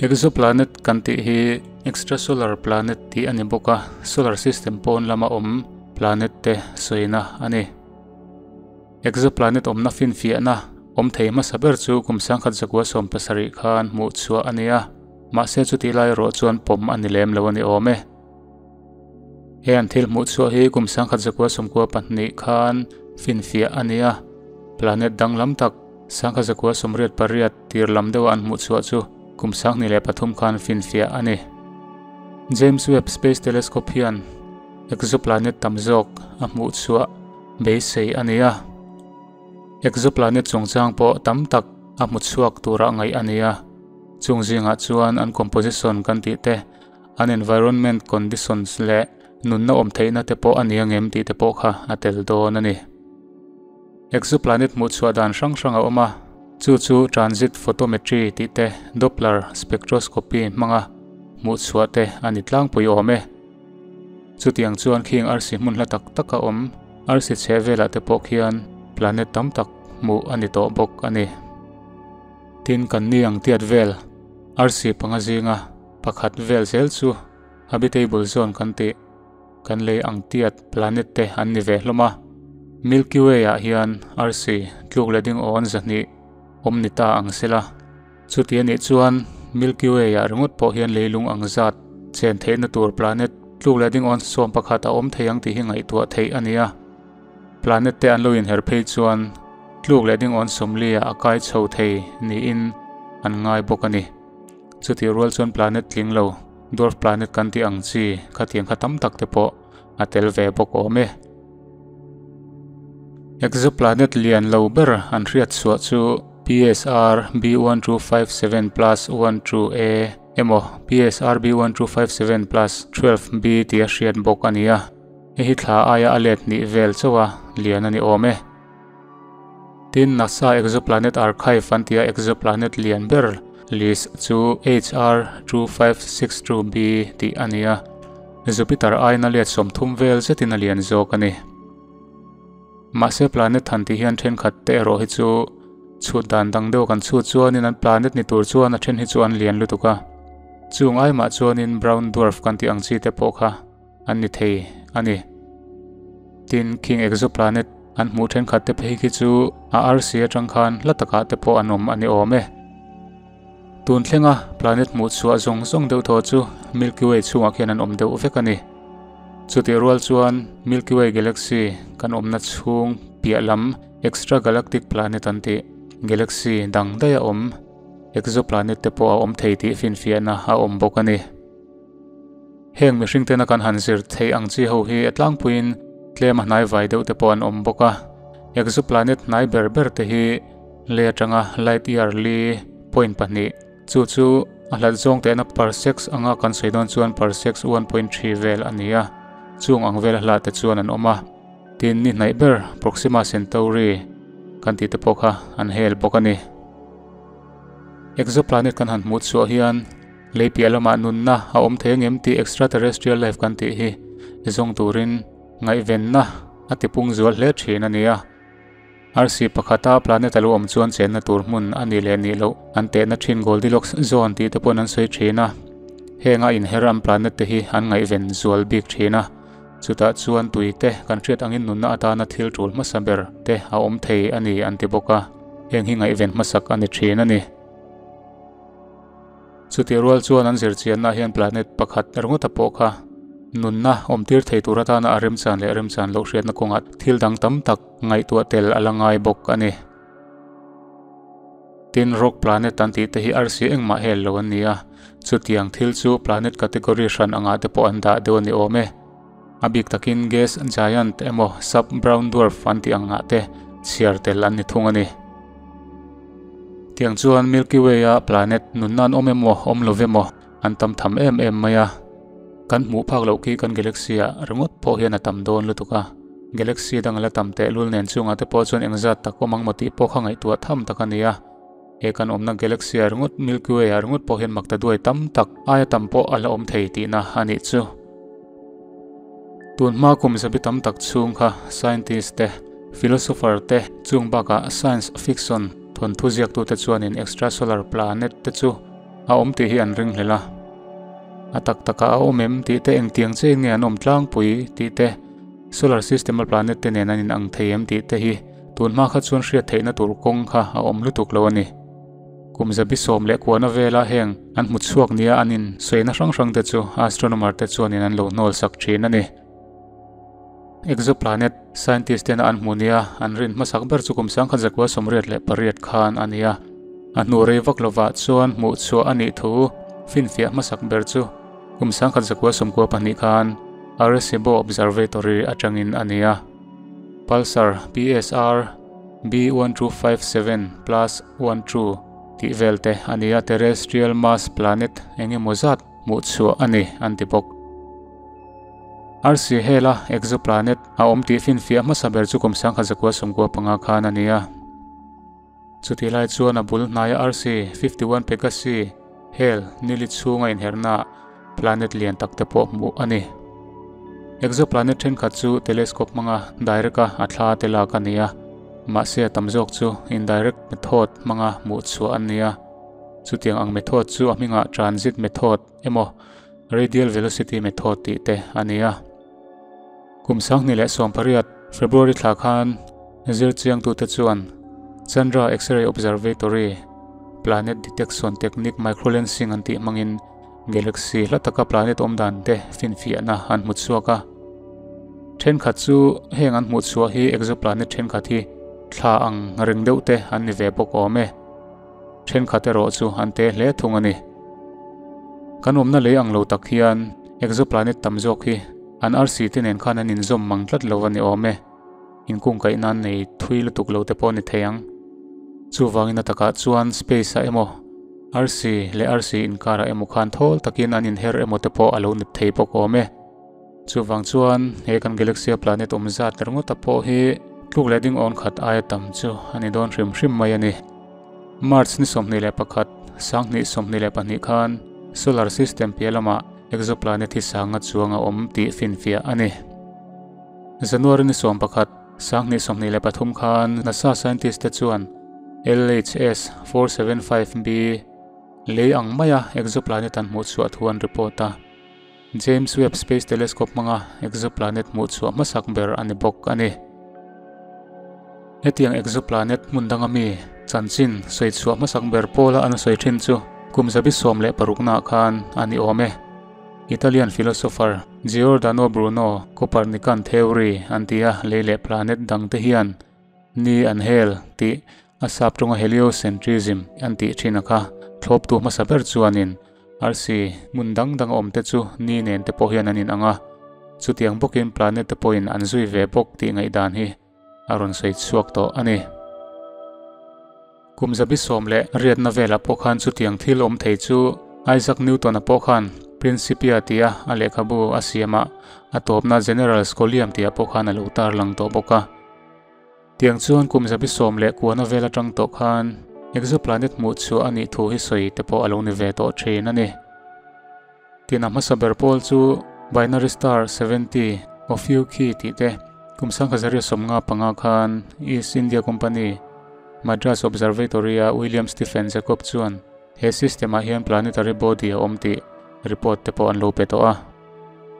Exoplanet kanti hi extrasolar planet ti ani boka solar system pon lama planet te soina ani. Exoplanet na fin fiana theima saber chu kumsang khat zakwa som pasari khan mu chua ania ma se chu tilai ro chuan pom ani lem lawani ome. He an thil mu chua hi kumsang khat zakwa som ko panni khan fin fia ania planet danglam tak sangkha zakwa somret pariat tirlam dewan mu chua chu kumsang nile pathum khan finfia ani. James Webb Space Telescope hian exoplanet tamzok amu chua be sei ania. Exoplanet chungchang po tamtak amu chuak tura ngai ania. Chungjinga chuan an composition kan ti te an environment conditions le nunna omtheina te po aniangem ti te po kha atel don ani. Exoplanet mu chua dan hrang-hranga oma chu transit photometry ti te Doppler spectroscopy manga mu chua te ani tlang pui ome chutiang chuan khing arsi mun la tak taka arsi chevela te pawh khian planet tam tak mu ani to bok ani tin kan niang tiat vel arsi pangazinga pakhat vel sel chu habitable zone kan te kan lei ang tiat planet te an ni ve hloma Milky Way a hian RC tlukleding on zani omnita angsela chutiani chuan Milky Way a ringot po hian leilung angzat chen theina tur planet tlukleding on som pakhata theiang ti hingai tua thei ania planet te anlo in herphei chuan tlukleding on somlia akai chho thei ni in an ngai bokani chuti rual chuan planet tlinglo dwarf planet kan ti angchi khatiang khatam tak te po atel ve bok ome Exoplanet lian lauber an riat suat chu PSR B1257+12A emo PSR B1257+12B ti riat bok ania hi thla aya alet ni vel chawa lian ani ome tin NASA exoplanet archive an tia exoplanet lian ber list chu HR 2562B ti ania Jupiter aina let som thum vel zetin alian jok ani Mase planet hanti hian then khat te ro hi chu chudan dang deuh kan chu chuan in an planet ni tur chuan a then hi chuan lian lutuka chungai ma chuan in brown dwarf kan ti angchi te pawkha an ni thei ani tin king exoplanet an mu then khat te phei ki chu RC atang khan lataka te po anom ani ome tun thlenga planet mu chua zong zong deuh tho chu Milky Way chunga khian an om deuh vek ani Chuti rual chuan Milky Way Galaxy kan omna chhung pialam extragalactic planet anti galaxy dangdaya exoplanet te po a thei ti finfiana a bok ani heng mihring tena kan hanzir thei angchi ho hi atlang puin tlema hnai vai deuh te po an boka exoplanet nai berber te hi le atanga light year li point pahni chu a hlat zawng te na parsecs anga kan soidon chuan parsecs 1.3 vel ania Chung ang vel hla te chuan an oma tin ni neighbor Proxima Centauri kan ti te pawkha an hel bawk ani exoplanet kan han mu chu hian leipialama nunna a thengem ti extraterrestrial life kan ti hi zong turin ngai venna atipung zual hle thin ania RC pakhata planet alu chuan chen na tur hmun ani le ni lo ante na thin Goldilocks zone ti te pawh an soi thina henga in heram planet te hi an ngai ven zual big thina chuta chuan tuite kan thret angin nunna atana thil tul masaber te a thei ani antiboka heng hingai ven masak ani thrin ani chuti rual chuan an zirchianna hian planet pakhat rangota pawkha nunna tir thei turatana arem chan le arem chan lo hretna kongat thil dang tam tak ngai tua tel alangai bok ani tin rock planet anti te hi RC engma hel lo ania chutiang thil chu planet category ran anga te po anda deoni ome abik takin gas giant emo sub brown dwarf anti anga te chiar te lan ni thungani tiang chuan Milky Way a planet nunnan omemo omlovemo antam tham em maya kan mu phak lo ki kan galaxy a rangot pho hian atam don lutuka galaxy dangla tamte lul nen chunga te po chuan engzat takomang moti po khangai tua tham takania ekan omna galaxy arngot Milky Way arngot po hen makta duai tam tak aya tampo ala thei ti na hani chu tun ma kum sabi tam tak chung kha scientist te philosopher te chung baka science fiction thon thuziak tu te chuan in extrasolar planet te chu a om ti hi an ring hlela a tak taka a om em ti te engtiang chei nge an om tlang pui ti te solar system al planet te nen an ang thei em ti te hi tun ma kha chuan hria theina tur kong kha a om lutuk lo ani kumza bisom le kuana vela heng an mut chuak nia anin soina hrang hrang te chu astronomer te chuan in an lo nol sak thin ani exoplanet scientist ten an munia an rin masak ber chukum sang khan zakwa somret le pariat khan ania anu rei vaklova chuan mu chu ani thu finfia masak ber chu kum sang khan zakwa somko pani khan Virgo Observatory atangin ania pulsar PSR B1257+12 ti velte ania terrestrial mass planet enge mozat mu chu ani antipok RC hela exoplanet aom ti fin fia masaber chu komsang khajakwa somkwa panga khana nia chuti lai chuan abul naya RC 51 Pegasi hel nili chunga in herna planet lian takte po mu ani exoplanet ten khachu telescope manga directa athla tela kania mase tamjok chu indirect method manga mu chu ania chutiang ang method chu aminga transit method emo radial velocity method ti te ania kumsang nile sompariat February thlakhan zirchiang tu te chuan Chandra X-ray Observatory planet detection technique microlensing anti mangin galaxy lataka planet omdan te finfiana an mutsuaka then khachu hengan mutsua hi exoplanet then khathi thla ang ringdeu te an ni vepok ome then khatero chu ante hle thungani kanom na le ang lo takhian exoplanet tamjok hi an RC ten en khan an inzom mangtlat lovani ome inkung kai nan nei thuil tuk lo te pawni theyang chuwangin ataka chuan space a emo RC le RC inkara emo khan thol takin an in her emo te paw alo nip thei pok ome chuwang chuan hekan galaxy planet omzat rengota paw hi tluk le ding on khat ai tam chu ani don rim rim mai ani Mars ni somni le pakhat sang ni somni le pani khan solar system pelama exoplanet hi sanga chuanga om ti finfia ani January ni som pakhat sangni somni le pathum khan NASA scientist te chuan LHS 475B le ang maya exoplanet an mu chu thuan reporta James Webb Space Telescope manga exoplanet mu chu masak ber ani bok ani hetiang exoplanet mundangami chanchin soi chu masak ber pola an soi thin chu kumzabi somle parukna khan ani ome Italian philosopher Giordano Bruno Copernican theory antia lele planet dangte hian ni anhel ti asaptunga heliocentrism anti thinaka thlop tu masaber chuanin RC mundang dang omte chu ni nen te po hian anin anga chutiang bokin planet te point anzui ve pok ti ngai dan hi aron sei chuak to ani kumzabi somle riatna vela pokhan chutiang thil om thei chu Isaac Newton a pokhan Principia tia alekhabu asiama atopna general scholiam tia pokhan alo tar lang to boka tiang chuan kumzabi somle kuana vela tang to khan exoplanet mu chu ani thu hi soi te po alo ni ve to thren ani tina masaber pol chu binary star 70 of you ki ti te kumsang khazari somnga panga khan East India Company Madras Observatory William Stephen Jacob chuan he system a hian planetary body omti report te po an lo pe to a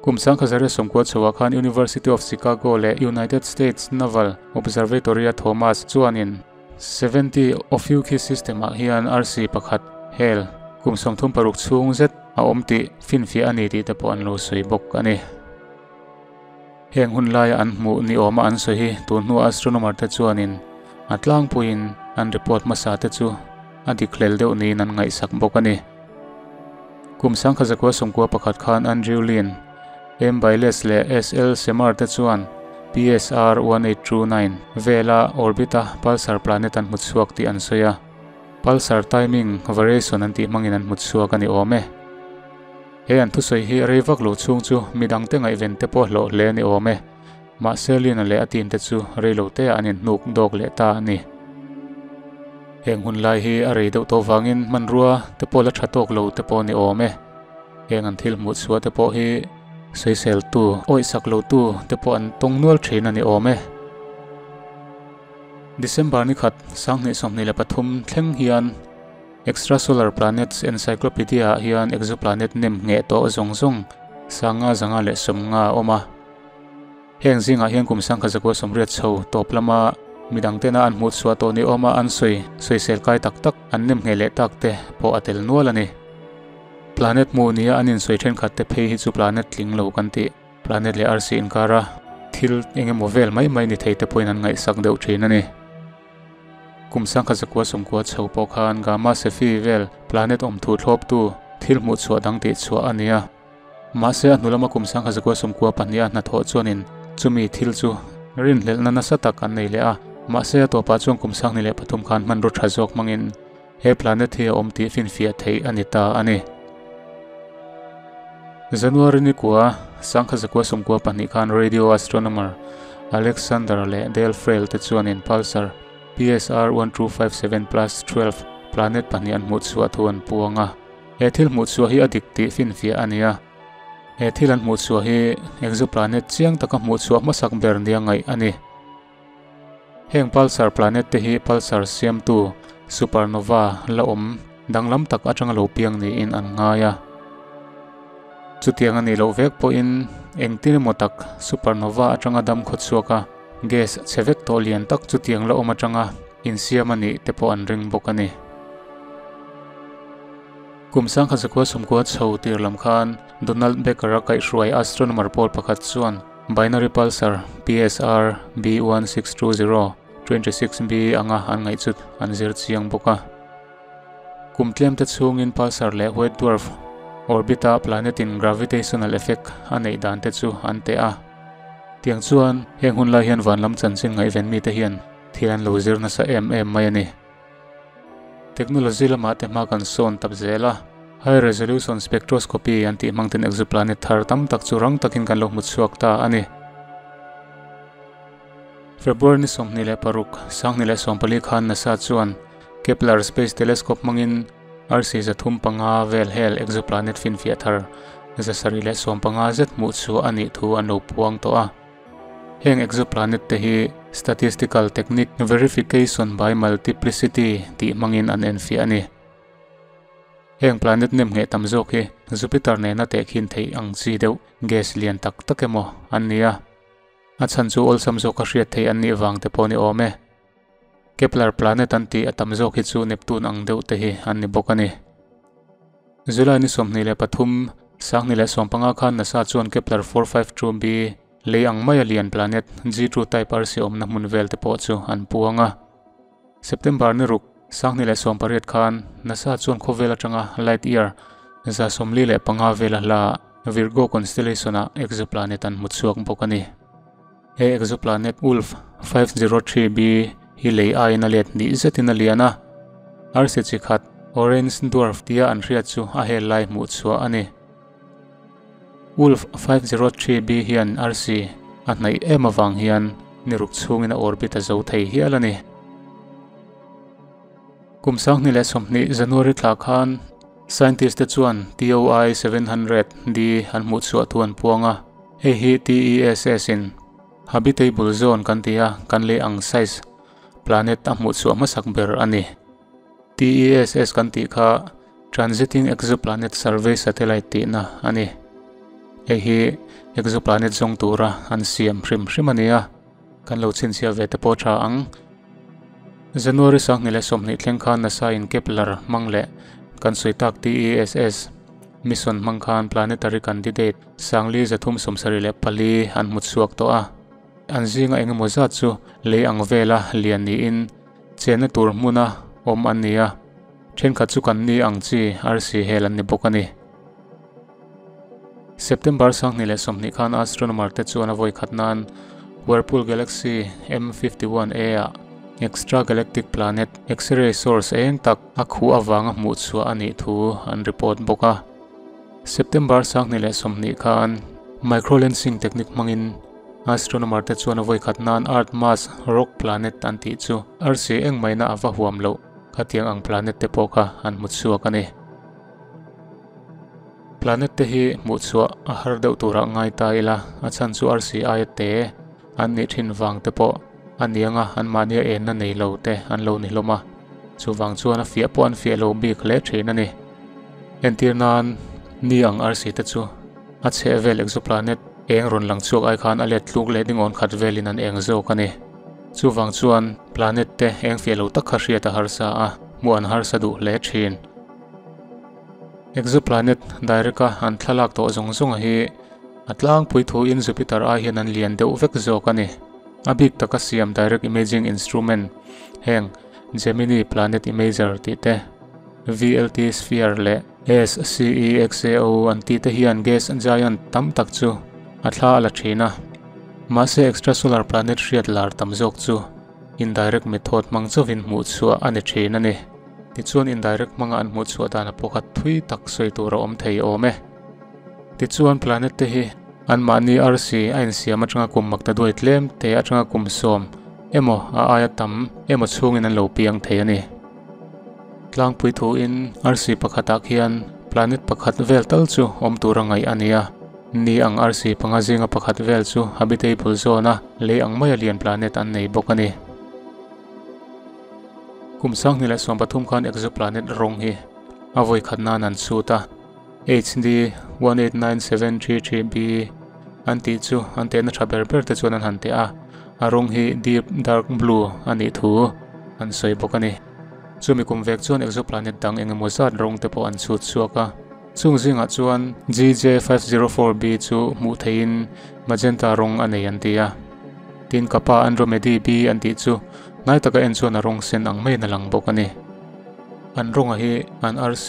kumsang khazare somko chowa khan University of Chicago le United States Naval Observatory Thomas chuanin 70 of UK system a hian RC pakhat hel kumsong thum paruk chung zet a omti finfi ani ti te po an lo soi bok ani heng hunlai an mu ni oma an so hi tunu astronomer te chuanin atlang puin an report masa te chu adi khlel deuh ni nan ngai sak bok ani kumsang khajakwa somkwa pakhat khan Andrew Lin M Bailes le SL Semar te chuan PSR 1829 vela orbita pulsar planet an mutsuak ti an soya pulsar timing variation an ti mangin an mutsuak ani ome he an thu soi hi revak lo chung chu midang te ngai ven te po lo le ni ome ma selin le atin te chu reilo te anin nuk dok le ta ni heng hunlai hi arei deuh to wangin manrua te pola thatok lo te pawni ome heng an thil mu chua te paw hi seisel tu oi sak lo tu te paw an tongnual thren ani ome December ni khat sangni somni le pathum thleng hian Extrasolar Planets Encyclopedia hian exoplanet nem nge to zongzong sanga zanga le somnga oma. Heng zinga hian kumsang khazako somriat chho toplama midangtena an hmut swa to ni oma an soi selkai tak an nem nge le takte po atel nualani. Planet Moonia anin soi then khatte phei hi chu planet linglo kanti planet le RC inkara thil engemovel mai ni theite point an ngai sak deuh thin ani. Kumsang khazakua somkua chhopo khan gamma sefi vel planet omthu thlop tu thilmu chua dangte chua ania mase anulama kumsang khazakua somkua pania na tho chonin chumi thil chu rin lelna NASA takan nei le a mase to pa chung kumsang ni le pathum khan man ro thajok mangin he planet he omti fin fia thei anita ani January ni kwa sang khazakua somkua pani khan radio astronomer Alexander le Del Frel te chuanin pulsar PSR 1257+12 planet panian mutsua thon puanga ethil mutsua hi adikti finfia ania ethilan mutsua hi exoplanet chiang taka mutsua masak bernia ngai ani heng pulsar planet te hi pulsar CM2 supernova laom danglam tak atangalo piang ni in an ngaya chutiang ani lo vek po in engtin motak supernova atanga dam khotsuaka Gas chevek tolian tak chutiang la omachanga in siamani tepo an ring bokani Kumsang khazakwa somkwa chhotir lam khan Donald Becker kai shruai astronomer pol pakhat chuan binary pulsar PSR B1620-26B anga an ngai chut an zir chiang boka Kumtlem te chungin pulsar le white dwarf orbita planet in gravitational effect anei dan te chu ante a Tiang chuan heng hun lai hian van lam chan sin ngai ven mi te hian thian lo zir na sa mm mai ani technology lama te ma kan son tap zela high resolution spectroscopy anti mangten exoplanet thar tam tak chu rang takin kan lo mu chuak ta ani February ni som ni le paruk sang ni le sompali khan NASA chuan Kepler Space Telescope mangin RC za thum panga vel hel exoplanet fin fia thar za sari le sompanga zet mu chu ani thu an lo puang to a Heng exoplanet te hi statistical technique verification by multiplicity ti mangin an enfi ani Heng planet nem nge tamjok hi Jupiter ne na te khin thei ang chi deu gas lian tak takemo ania achan chu ol samjo ka hriat thei an ni wang te poni ome Kepler planet an ti atamjok hi chu Neptune ang deu te hi an ni bokani July ni somni le pathum sang ni le sompanga khan NASA chuan Kepler-452b Leiang maya lian planet G2 type RC om na mun vel te po chu an puanga September ni ruk sang ni le sompariat khan NASA chuan khovel atanga light year za somli le panga vela la Virgo Constellation a exoplanet an mutsuak bokani he exoplanet Wolf 503B hi lei ai na let ni zetina liana RC chikhat orange dwarf tia an hriat chu a hel lai mu chua ani Wolf 503B hian RC at nai Emma Wang hian niruk chungin a orbit a zo thei hialani Kumsang ni le somni January thlak khan scientist te chuan TOI 700 D an mu chu athuan puanga he hi TESS in habitable zone kan tia kan le ang size planet a mu chu amasak ber ani TESS kan ti kha transiting exoplanet survey satellite ti na ani Ehi exoplanet zong tura an siam hrim hrimania kan lo chin sia ve te po tha ang January sang ni le somni thleng khan NASA in Kepler mangle kan soitak TESS mission mang khan planetary candidate sangli zathum somsari le pali an mutsuak to a anjinga engemo zat chu leiang vela lian ni in chena tur muna om ania thenkha chu kan ni ang chi RC helan ni bokani September sang ni le somni khan astronomer te chuan avoi khatnan Whirlpool Galaxy M51A extra galactic planet X-ray source eng tak akhu awanga mu chua ani thu an report boka September sang ni le somni khan microlensing technique mangin astronomer te chuan avoi khatnan Earth mass rock planet an ti chu RC eng maina awa huam lo khatiang ang planet te poka an mu chua kani Planet tehi mutsua ahar deuh tura ngai taila achan chu RCI te an ni thin wang te po anianga an mania en na nei lo te an lo ni hloma chuwang chuan a fia pawh an fia lo bik hle thina ni entirnan ni ang rc te chu a chevel exoplanet eng ron lang chuak ai khan a let tluk le ding on khat velin an eng zo kani chuwang chuan planet te eng fia lo tak kha hriata harsa a muan harsa du hle thin exoplanet direka an thlalak to zong zong hi atlang puithu in Jupiter a hian an lian deuh vek zo kani abik taka siam direct imaging instrument heng Gemini Planet Imager ti te VLT SPHERE le SCEXAO an ti te hian gas giant tam tak chu athla ala thina masse extrasolar planet hriat lar tam jok chu indirect method mang chawin mu chua ani thina ni ti chuan indirect manga an mu chua dana pokat thui tak soi tura om thei ome ti chuan planet te hi an mani rc a in siam atanga kum makta duai tlem te atanga kum som emo a ayatam emo chungin an lo piang thei ani tlang puithu in rc pakhata khian planet pakhat vel tal chu om turangai ania ni ang rc panga zinga pakhat vel chu habitable zone le ang mai alien planet an nei bokani kumsang nila som pathum khan exoplanet rong hi avoi khatna nan chuta HD 189733B anti chu antena thaberber te chuan an hante a rawng hi deep dark blue ani thu an soi bokani chumi kumvek chuan exoplanet dang engemaw zat rawng te pawh an chut chuaka chungzinga chuan GJ 504B chu hmuh theihin magenta rawng anei an tia tin kapa Andromeda B anti chu ngai taka en chuan a rawng sen ang mai na lang bokani an rawng a hi an RC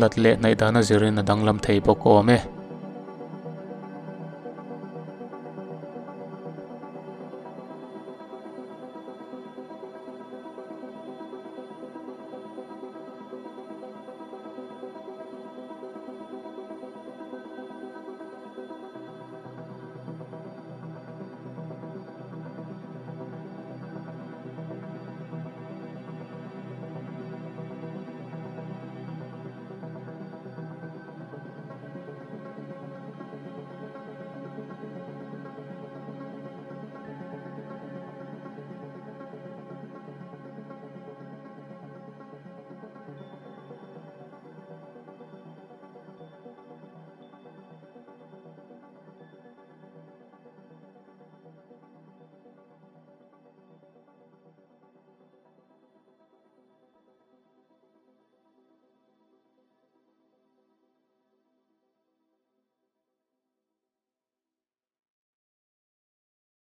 latle nai dana zirin a danglam thei bok ome